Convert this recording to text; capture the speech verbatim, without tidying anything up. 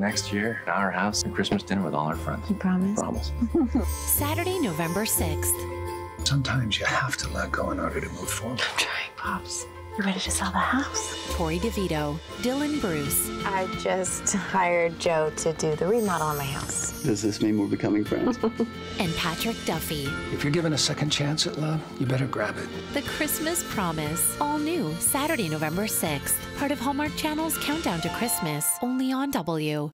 Next year, at our house, a Christmas dinner with all our friends. You promise? Promise. Saturday, November sixth. Sometimes you have to let go in order to move forward. I'm trying, Pops. You ready to sell the house? Torrey DeVitto, Dylan Bruce. I just hired Joe to do the remodel on my house. Does this mean we're becoming friends? And Patrick Duffy. If you're given a second chance at love, you better grab it. The Christmas Promise, all new, Saturday, November sixth. Part of Hallmark Channel's Countdown to Christmas, only on W.